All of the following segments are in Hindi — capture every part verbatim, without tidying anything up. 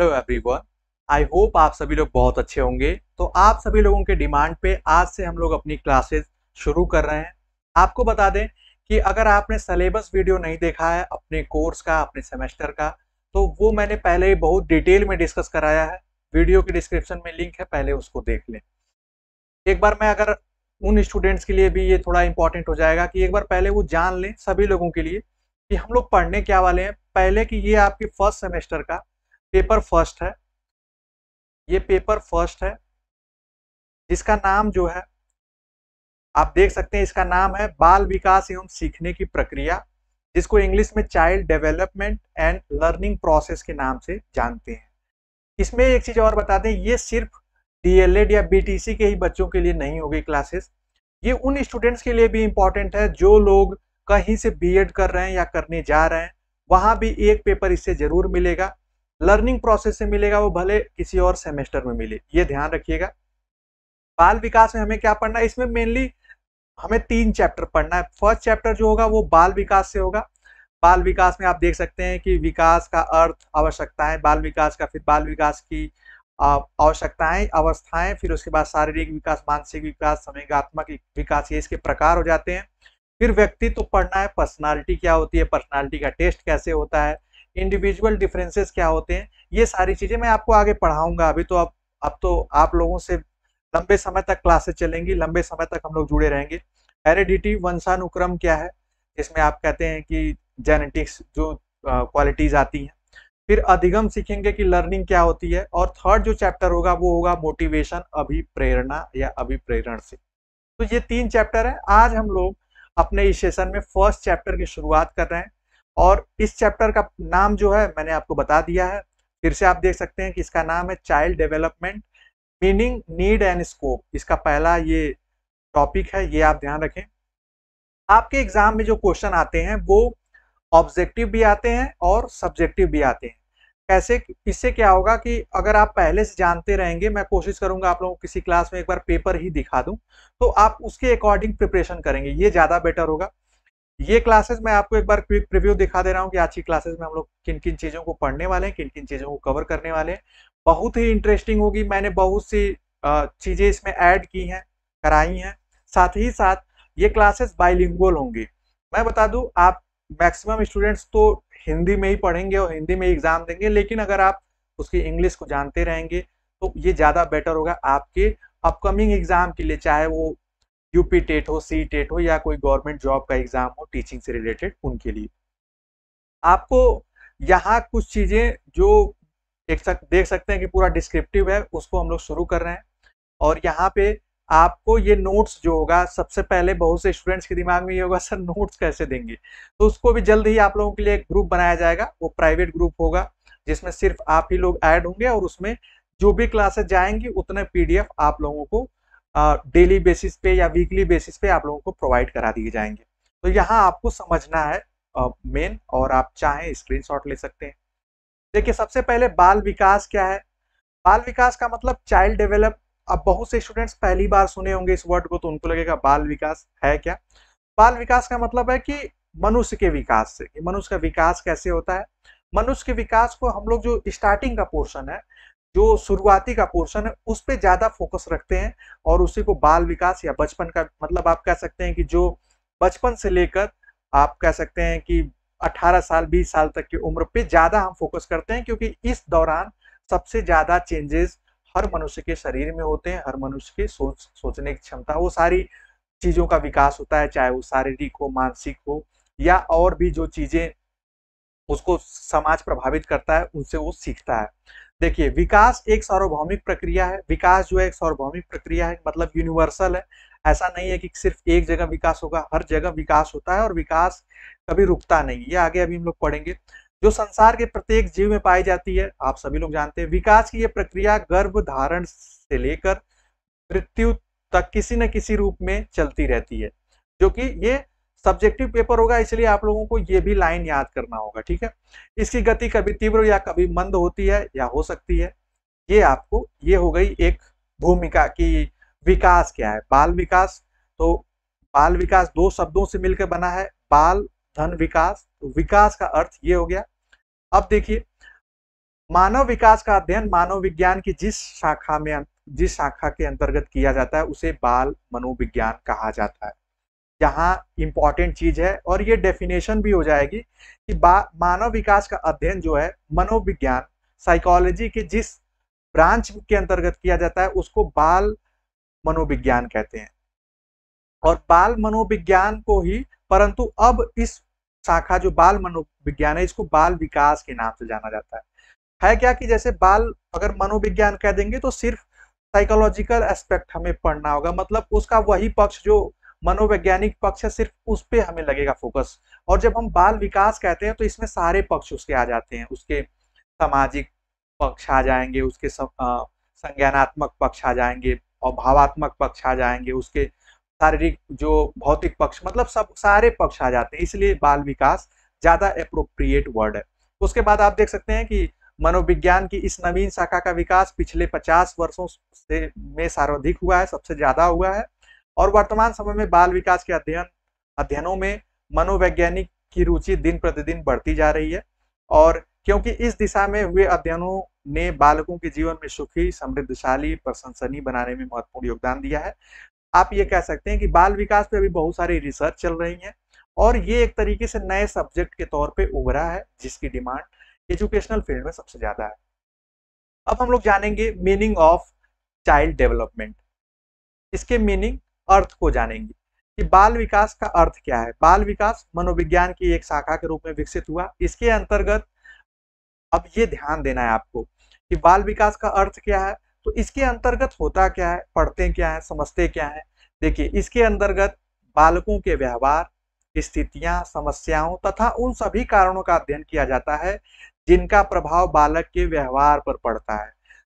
हेलो एवरीवन, आई होप आप सभी लोग बहुत अच्छे होंगे। तो आप सभी लोगों के डिमांड पे आज से हम लोग अपनी क्लासेस शुरू कर रहे हैं। आपको बता दें कि अगर आपने सिलेबस वीडियो नहीं देखा है अपने कोर्स का, अपने सेमेस्टर का, तो वो मैंने पहले ही बहुत डिटेल में डिस्कस कराया है। वीडियो के डिस्क्रिप्शन में लिंक है, पहले उसको देख लें एक बार। मैं अगर उन स्टूडेंट्स के लिए भी ये थोड़ा इंपॉर्टेंट हो जाएगा कि एक बार पहले वो जान लें सभी लोगों के लिए कि हम लोग पढ़ने क्या वाले हैं पहले। कि ये आपके फर्स्ट सेमेस्टर का पेपर फर्स्ट है, ये पेपर फर्स्ट है जिसका नाम जो है आप देख सकते हैं, इसका नाम है बाल विकास एवं सीखने की प्रक्रिया, जिसको इंग्लिश में child development and learning process के नाम से जानते हैं। इसमें एक चीज और बता दें, ये सिर्फ डीएलएड या बीटीसी के ही बच्चों के लिए नहीं होगी क्लासेस, ये उन स्टूडेंट्स के लिए भी इम्पोर्टेंट है जो लोग कहीं से बीएड कर रहे हैं या करने जा रहे हैं। वहाँ भी एक पेपर इससे जरूर मिलेगा, लर्निंग प्रोसेस से मिलेगा, वो भले किसी और सेमेस्टर में मिले, ये ध्यान रखिएगा। बाल विकास में हमें क्या पढ़ना है, इसमें मेनली हमें तीन चैप्टर पढ़ना है। फर्स्ट चैप्टर जो होगा वो बाल विकास से होगा। बाल विकास में आप देख सकते हैं कि विकास का अर्थ, आवश्यकताएं, बाल विकास का, फिर बाल विकास की आवश्यकताएं, अवस्थाएं, फिर उसके बाद शारीरिक विकास, मानसिक विकास, संवेगात्मक विकास, ये इसके प्रकार हो जाते हैं। फिर व्यक्तित्व पढ़ना है, पर्सनालिटी क्या होती है, पर्सनालिटी का टेस्ट कैसे होता है, इंडिविजुअल डिफरेंसेस क्या होते हैं, ये सारी चीज़ें मैं आपको आगे पढ़ाऊंगा। अभी तो अब अब तो आप लोगों से लंबे समय तक क्लासेस चलेंगी, लंबे समय तक हम लोग जुड़े रहेंगे। हेरिडिटी, वंशानुक्रम क्या है, इसमें आप कहते हैं कि जेनेटिक्स जो क्वालिटीज आती हैं। फिर अधिगम सीखेंगे कि लर्निंग क्या होती है। और थर्ड जो चैप्टर होगा वो होगा मोटिवेशन, अभिप्रेरणा या अभिप्रेरण से। तो ये तीन चैप्टर है। आज हम लोग अपने इस सेशन में फर्स्ट चैप्टर की शुरुआत कर रहे हैं और इस चैप्टर का नाम जो है मैंने आपको बता दिया है। फिर से आप देख सकते हैं कि इसका नाम है child development, meaning, need and scope. इसका पहला ये टॉपिक है, ये आप ध्यान रखें। आपके एग्जाम में जो क्वेश्चन आते हैं वो ऑब्जेक्टिव भी आते हैं और सब्जेक्टिव भी आते हैं। कैसे, इससे क्या होगा कि अगर आप पहले से जानते रहेंगे, मैं कोशिश करूंगा आप लोगों को किसी क्लास में एक बार पेपर ही दिखा दूं, तो आप उसके अकॉर्डिंग प्रिपरेशन करेंगे, ये ज़्यादा बेटर होगा। ये क्लासेस मैं आपको एक बार क्विक प्रीव्यू दिखा दे रहा हूँ कि आज की क्लासेस में हम लोग किन किन चीज़ों को पढ़ने वाले हैं, किन किन चीज़ों को कवर करने वाले हैं। बहुत ही इंटरेस्टिंग होगी, मैंने बहुत सी चीज़ें इसमें ऐड की हैं, कराई हैं। साथ ही साथ ये क्लासेस बाइलिंगुअल होंगी। मैं बता दूँ, आप मैक्सिमम स्टूडेंट्स तो हिंदी में ही पढ़ेंगे और हिंदी में एग्ज़ाम देंगे, लेकिन अगर आप उसकी इंग्लिश को जानते रहेंगे तो ये ज़्यादा बेटर होगा आपके अपकमिंग एग्ज़ाम के लिए, चाहे वो यूपी टेट हो, सी टेट हो, या कोई गवर्नमेंट जॉब का एग्जाम हो टीचिंग से रिलेटेड, उनके लिए। आपको यहाँ कुछ चीज़ें जो एक सक, देख सकते हैं कि पूरा डिस्क्रिप्टिव है, उसको हम लोग शुरू कर रहे हैं। और यहाँ पे आपको ये नोट्स जो होगा, सबसे पहले बहुत से स्टूडेंट्स के दिमाग में ये होगा सर नोट्स कैसे देंगे, तो उसको भी जल्द ही आप लोगों के लिए एक ग्रुप बनाया जाएगा। वो प्राइवेट ग्रुप होगा जिसमें सिर्फ आप ही लोग ऐड होंगे और उसमें जो भी क्लासेस जाएंगी उतने पी डी एफ आप लोगों को डेली uh, बेसिस पे या वीकली बेसिस पे आप लोगों को प्रोवाइड करा दिए जाएंगे। तो यहाँ आपको समझना है मेन uh, और आप चाहें स्क्रीनशॉट ले सकते हैं। देखिए, सबसे पहले बाल विकास क्या है। बाल विकास का मतलब चाइल्ड डेवलप। अब बहुत से स्टूडेंट्स पहली बार सुने होंगे इस वर्ड को, तो उनको लगेगा बाल विकास है क्या। बाल विकास का मतलब है कि मनुष्य के विकास से, कि मनुष्य का विकास कैसे होता है। मनुष्य के विकास को हम लोग जो स्टार्टिंग का पोर्शन है, जो शुरुआती का पोर्शन है, उस पे ज़्यादा फोकस रखते हैं और उसी को बाल विकास या बचपन का, मतलब आप कह सकते हैं कि जो बचपन से लेकर आप कह सकते हैं कि अठारह साल बीस साल तक की उम्र पे ज़्यादा हम फोकस करते हैं, क्योंकि इस दौरान सबसे ज़्यादा चेंजेस हर मनुष्य के शरीर में होते हैं, हर मनुष्य के सोच सोचने की क्षमता, वो सारी चीज़ों का विकास होता है, चाहे वो शारीरिक हो, मानसिक हो, या और भी जो चीज़ें उसको समाज प्रभावित करता है उनसे वो सीखता है। देखिए, विकास एक सार्वभौमिक प्रक्रिया है। विकास जो है एक सार्वभौमिक प्रक्रिया है, मतलब यूनिवर्सल है। ऐसा नहीं है कि सिर्फ एक जगह विकास होगा, हर जगह विकास होता है और विकास कभी रुकता नहीं। ये आगे अभी हम लोग पढ़ेंगे। जो संसार के प्रत्येक जीव में पाई जाती है, आप सभी लोग जानते हैं। विकास की ये प्रक्रिया गर्भ धारण से लेकर मृत्यु तक किसी न किसी रूप में चलती रहती है। जो कि ये सब्जेक्टिव पेपर होगा, इसलिए आप लोगों को ये भी लाइन याद करना होगा, ठीक है। इसकी गति कभी तीव्र या कभी मंद होती है या हो सकती है। ये आपको, ये हो गई एक भूमिका कि विकास क्या है। बाल विकास, तो बाल विकास दो शब्दों से मिलकर बना है, बाल धन विकास, तो विकास का अर्थ ये हो गया। अब देखिए, मानव विकास का अध्ययन मानव विज्ञान की जिस शाखा में जिस शाखा के अंतर्गत किया जाता है उसे बाल मनोविज्ञान कहा जाता है। यहाँ इम्पॉर्टेंट चीज है और ये डेफिनेशन भी हो जाएगी कि मानव विकास का अध्ययन जो है मनोविज्ञान साइकोलॉजी के जिस ब्रांच के अंतर्गत किया जाता है उसको बाल मनोविज्ञान कहते हैं। और बाल मनोविज्ञान को ही, परंतु अब इस शाखा जो बाल मनोविज्ञान है इसको बाल विकास के नाम से जाना जाता है। है क्या कि जैसे बाल अगर मनोविज्ञान कह देंगे तो सिर्फ साइकोलॉजिकल एस्पेक्ट हमें पढ़ना होगा, मतलब उसका वही पक्ष जो मनोवैज्ञानिक पक्ष है सिर्फ उस पे हमें लगेगा फोकस। और जब हम बाल विकास कहते हैं तो इसमें सारे पक्ष उसके आ जाते हैं, उसके सामाजिक पक्ष आ जाएंगे, उसके संज्ञानात्मक पक्ष आ जाएंगे और भावात्मक पक्ष आ जाएंगे, उसके शारीरिक जो भौतिक पक्ष, मतलब सब सारे पक्ष आ जाते हैं, इसलिए बाल विकास ज्यादा एप्रोप्रिएट वर्ड है। उसके बाद आप देख सकते हैं कि मनोविज्ञान की इस नवीन शाखा का विकास पिछले पचास वर्षों से में सर्वाधिक हुआ है, सबसे ज्यादा हुआ है। और वर्तमान समय में बाल विकास के अध्ययन अध्ययनों में मनोवैज्ञानिक की रुचि दिन प्रतिदिन बढ़ती जा रही है, और क्योंकि इस दिशा में हुए अध्ययनों ने बालकों के जीवन में सुखी, समृद्धशाली, प्रशंसनीय बनाने में महत्वपूर्ण योगदान दिया है। आप ये कह सकते हैं कि बाल विकास पे अभी बहुत सारी रिसर्च चल रही है और ये एक तरीके से नए सब्जेक्ट के तौर पे उभरा है जिसकी डिमांड एजुकेशनल फील्ड में सबसे ज्यादा है। अब हम लोग जानेंगे मीनिंग ऑफ चाइल्ड डेवलपमेंट, इसके मीनिंग अर्थ को जानेंगे कि बाल विकास का अर्थ क्या है। बाल विकास मनोविज्ञान की एक शाखा के रूप में विकसित हुआ। इसके अंतर्गत अब ये ध्यान देना है आपको कि बाल विकास का अर्थ क्या है, तो इसके अंतर्गत होता क्या है, पढ़ते क्या है, समझते क्या है। देखिए, इसके अंतर्गत बालकों के व्यवहार, स्थितियां, समस्याओं तथा उन सभी कारणों का अध्ययन किया जाता है जिनका प्रभाव बालक के व्यवहार पर पड़ता है।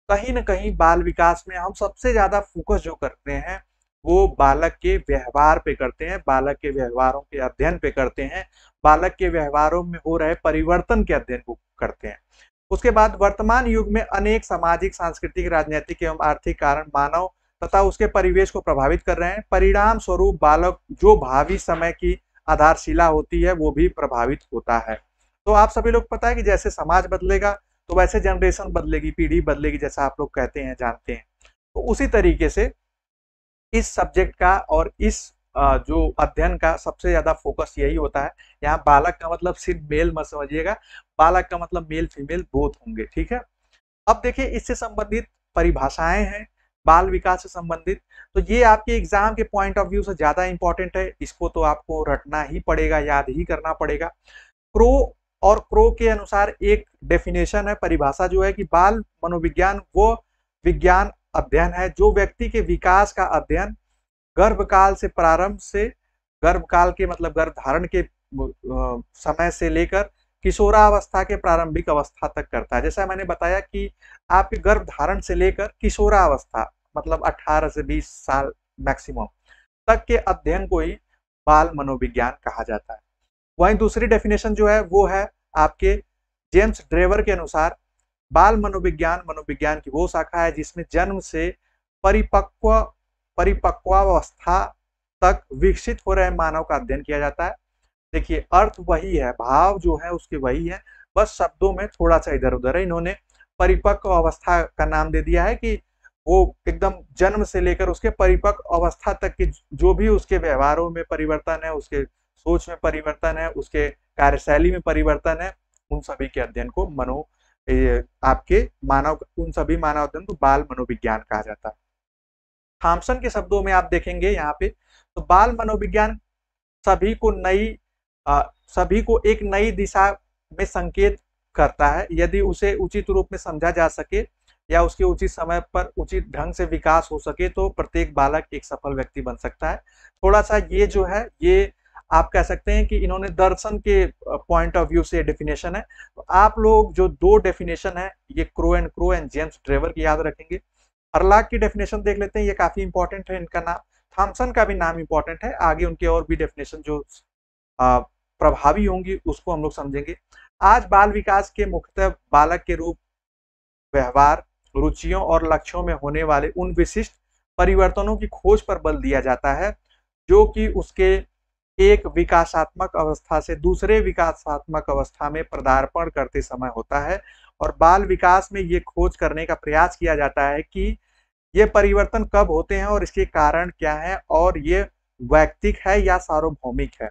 कहीं ना कहीं बाल विकास में हम सबसे ज्यादा फोकस जो करते हैं वो बालक के व्यवहार पे करते हैं, बालक के व्यवहारों के अध्ययन पे करते हैं, बालक के व्यवहारों में हो रहे परिवर्तन के अध्ययन को करते हैं। उसके बाद वर्तमान युग में अनेक सामाजिक, सांस्कृतिक, राजनीतिक एवं आर्थिक कारण मानव तथा उसके परिवेश को प्रभावित कर रहे हैं। परिणाम स्वरूप बालक जो भावी समय की आधारशिला होती है वो भी प्रभावित होता है। तो आप सभी लोग पता है कि जैसे समाज बदलेगा तो वैसे जनरेशन बदलेगी, पीढ़ी बदलेगी, जैसा आप लोग कहते हैं, जानते हैं। तो उसी तरीके से इस सब्जेक्ट का और इस जो अध्ययन का सबसे ज्यादा फोकस यही होता है। यहाँ बालक का मतलब सिर्फ मेल मत समझिएगा, बालक का मतलब मेल फीमेल बोथ होंगे, ठीक है। अब देखिए, इससे संबंधित परिभाषाएं हैं बाल विकास से संबंधित, तो ये आपके एग्जाम के पॉइंट ऑफ व्यू से ज्यादा इंपॉर्टेंट है, इसको तो आपको रटना ही पड़ेगा, याद ही करना पड़ेगा। क्रो और क्रो के अनुसार एक डेफिनेशन है, परिभाषा जो है कि बाल मनोविज्ञान वो विज्ञान अध्ययन है जो व्यक्ति के विकास का अध्ययन गर्भकाल से प्रारंभ से गर्भकाल के मतलब गर्भ धारण के समय से लेकर किशोरावस्था के प्रारंभिक अवस्था तक करता है। जैसा मैंने बताया कि आपके गर्भ धारण से लेकर किशोरावस्था मतलब अठारह से बीस साल मैक्सिमम तक के अध्ययन को ही बाल मनोविज्ञान कहा जाता है। वहीं दूसरी डेफिनेशन जो है वो है आपके जेम्स ड्रेवर के अनुसार बाल मनोविज्ञान मनोविज्ञान की वो शाखा है जिसमें जन्म से परिपक्व परिपक्वावस्था तक विकसित हो रहे मानव का अध्ययन किया जाता है। देखिए, अर्थ वही है, भाव जो है उसके वही है, बस शब्दों में थोड़ा सा इधर उधर है। इन्होंने परिपक्व अवस्था का नाम दे दिया है कि वो एकदम जन्म से लेकर उसके परिपक्व अवस्था तक के जो भी उसके व्यवहारों में परिवर्तन है, उसके सोच में परिवर्तन है, उसके कार्यशैली में परिवर्तन है, उन सभी के अध्ययन को मनो आपके मानव उन सभी मानव अध्ययन को बाल मनोविज्ञान कहा जाता है। थॉम्सन के शब्दों में आप देखेंगे यहाँ पे तो बाल मनोविज्ञान सभी को नई सभी को एक नई दिशा में संकेत करता है यदि उसे उचित रूप में समझा जा सके या उसके उचित समय पर उचित ढंग से विकास हो सके तो प्रत्येक बालक एक सफल व्यक्ति बन सकता है। थोड़ा सा ये जो है ये आप कह सकते हैं कि इन्होंने दर्शन के पॉइंट ऑफ व्यू से डेफिनेशन है। तो आप लोग जो दो डेफिनेशन है ये Crow and Crow and James Drever की याद रखेंगे। हरलाक की डेफिनेशन देख लेते हैं, ये काफी इंपॉर्टेंट है, इनका नाम। थॉम्सन का भी नाम इंपॉर्टेंट है, आगे उनके और भी डेफिनेशन जो आ, प्रभावी होंगी उसको हम लोग समझेंगे। आज बाल विकास के मुख्यतः बालक के रूप, व्यवहार, रुचियों और लक्ष्यों में होने वाले उन विशिष्ट परिवर्तनों की खोज पर बल दिया जाता है जो कि उसके एक विकासात्मक अवस्था से दूसरे विकासात्मक अवस्था में पदार्पण करते समय होता है और बाल विकास में ये खोज करने का प्रयास किया जाता है कि ये परिवर्तन कब होते हैं और इसके कारण क्या है, और ये वैयक्तिक है या सार्वभौमिक है,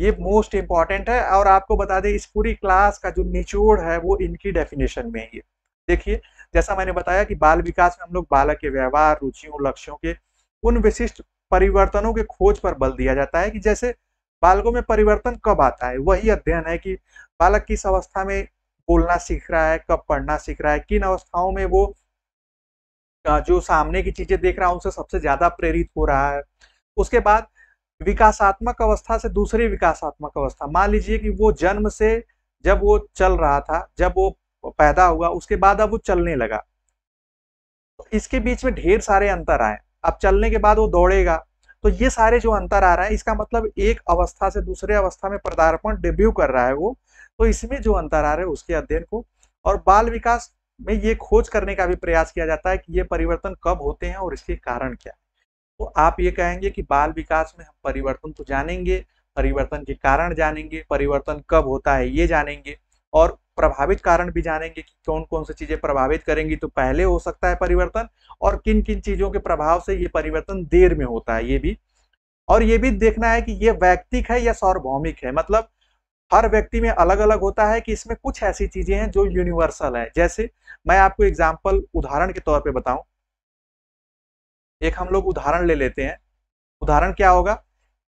ये मोस्ट इम्पॉर्टेंट है। और आपको बता दें, इस पूरी क्लास का जो निचोड़ है वो इनकी डेफिनेशन में ही है। देखिए, जैसा मैंने बताया कि बाल विकास में हम लोग बालक के व्यवहार, रुचियों, लक्ष्यों के उन विशिष्ट परिवर्तनों के खोज पर बल दिया जाता है कि जैसे बालकों में परिवर्तन कब आता है। वही अध्ययन है कि बालक किस अवस्था में बोलना सीख रहा है, कब पढ़ना सीख रहा है, किन अवस्थाओं में वो जो सामने की चीजें देख रहा है उनसे सबसे ज्यादा प्रेरित हो रहा है। उसके बाद विकासात्मक अवस्था से दूसरी विकासात्मक अवस्था, मान लीजिए कि वो जन्म से जब वो चल रहा था, जब वो पैदा हुआ, उसके बाद अब वो चलने लगा। इसके बीच में ढेर सारे अंतर आए। अब चलने के बाद वो दौड़ेगा। तो ये सारे जो अंतर आ रहा है, इसका मतलब एक अवस्था से दूसरे अवस्था में पदार्पण, डेब्यू कर रहा है वो। तो इसमें जो अंतर आ रहे हैं उसके अध्ययन को और बाल विकास में ये खोज करने का भी प्रयास किया जाता है कि ये परिवर्तन कब होते हैं और इसके कारण क्या है। तो आप ये कहेंगे कि बाल विकास में हम परिवर्तन तो जानेंगे, परिवर्तन के कारण जानेंगे, परिवर्तन कब होता है ये जानेंगे, और प्रभावित कारण भी जानेंगे कि कौन कौन सी चीजें प्रभावित करेंगी तो पहले हो सकता है परिवर्तन, और किन किन चीजों के प्रभाव से ये परिवर्तन देर में होता है ये भी। और ये भी देखना है कि ये वैयक्तिक है या सार्वभौमिक है, मतलब हर व्यक्ति में अलग अलग होता है कि इसमें कुछ ऐसी चीजें हैं जो यूनिवर्सल है। जैसे मैं आपको एग्जाम्पल उदाहरण के तौर पर बताऊं, एक हम लोग उदाहरण ले लेते हैं। उदाहरण क्या होगा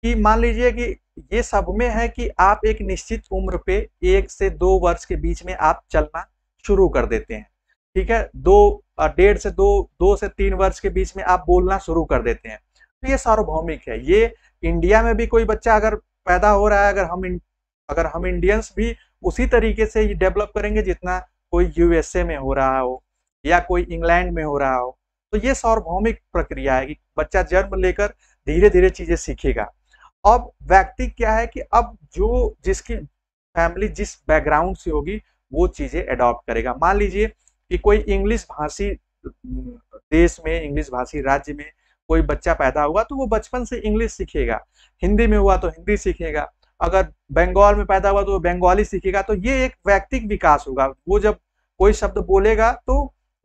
कि मान लीजिए कि ये सब में है कि आप एक निश्चित उम्र पे एक से दो वर्ष के बीच में आप चलना शुरू कर देते हैं, ठीक है। दो डेढ़ से दो दो से तीन वर्ष के बीच में आप बोलना शुरू कर देते हैं। तो ये सार्वभौमिक है। ये इंडिया में भी कोई बच्चा अगर पैदा हो रहा है, अगर हम अगर हम इंडियंस भी उसी तरीके से ये डेवलप करेंगे जितना कोई यूएसए में हो रहा हो या कोई इंग्लैंड में हो रहा हो। तो ये सार्वभौमिक प्रक्रिया है कि बच्चा जन्म लेकर धीरे धीरे चीजें सीखेगा। अब वैयक्तिक क्या है कि अब जो जिसकी फैमिली जिस बैकग्राउंड से होगी वो चीजें अडॉप्ट करेगा। मान लीजिए कि कोई इंग्लिश भाषी देश में, इंग्लिश भाषी राज्य में कोई बच्चा पैदा हुआ तो वो बचपन से इंग्लिश सीखेगा, हिंदी में हुआ तो हिंदी सीखेगा, अगर बंगाल में पैदा हुआ तो वो बंगाली सीखेगा। तो ये एक वैयक्तिक विकास होगा। वो जब कोई शब्द बोलेगा तो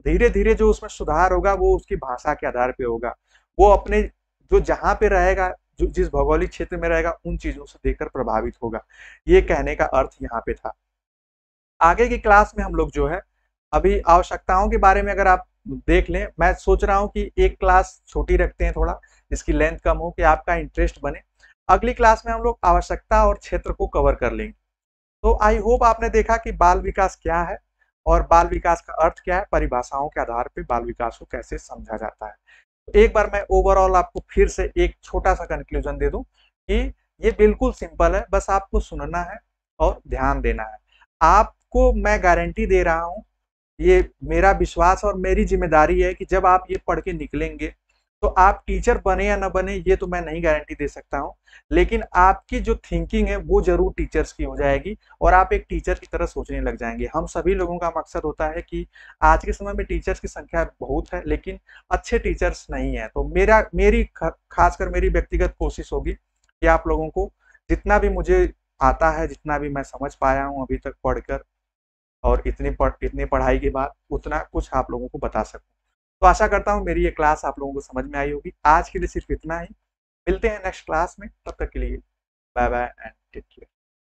धीरे धीरे जो उसमें सुधार होगा वो उसकी भाषा के आधार पे होगा। वो अपने जो जहाँ पे रहेगा, जो जिस भौगोलिक क्षेत्र में रहेगा, उन चीजों से देखकर प्रभावित होगा। ये कहने का अर्थ यहाँ पे था। आगे की क्लास में हम लोग जो है अभी आवश्यकताओं के बारे में अगर आप देख लें, मैं सोच रहा हूँ कि एक क्लास छोटी रखते हैं थोड़ा, जिसकी लेंथ कम हो कि आपका इंटरेस्ट बने। अगली क्लास में हम लोग आवश्यकता और क्षेत्र को कवर कर लेंगे। तो आई होप आपने देखा कि बाल विकास क्या है और बाल विकास का अर्थ क्या है, परिभाषाओं के आधार पे बाल विकास को कैसे समझा जाता है। तो एक बार मैं ओवरऑल आपको फिर से एक छोटा सा कंक्लूजन दे दूं कि ये बिल्कुल सिंपल है, बस आपको सुनना है और ध्यान देना है। आपको मैं गारंटी दे रहा हूँ, ये मेरा विश्वास और मेरी जिम्मेदारी है कि जब आप ये पढ़ के निकलेंगे तो आप टीचर बने या ना बने ये तो मैं नहीं गारंटी दे सकता हूँ, लेकिन आपकी जो थिंकिंग है वो जरूर टीचर्स की हो जाएगी और आप एक टीचर की तरह सोचने लग जाएंगे। हम सभी लोगों का मकसद होता है कि आज के समय में टीचर्स की संख्या बहुत है लेकिन अच्छे टीचर्स नहीं है। तो मेरा मेरी खासकर मेरी व्यक्तिगत कोशिश होगी कि आप लोगों को जितना भी मुझे आता है, जितना भी मैं समझ पाया हूँ अभी तक पढ़कर और इतने पढ़ इतने पढ़ाई के बाद, उतना कुछ आप लोगों को बता सकूँ। तो आशा करता हूँ मेरी ये क्लास आप लोगों को समझ में आई होगी। आज के लिए सिर्फ इतना ही, मिलते हैं नेक्स्ट क्लास में। तब तक के लिए bye bye and take care.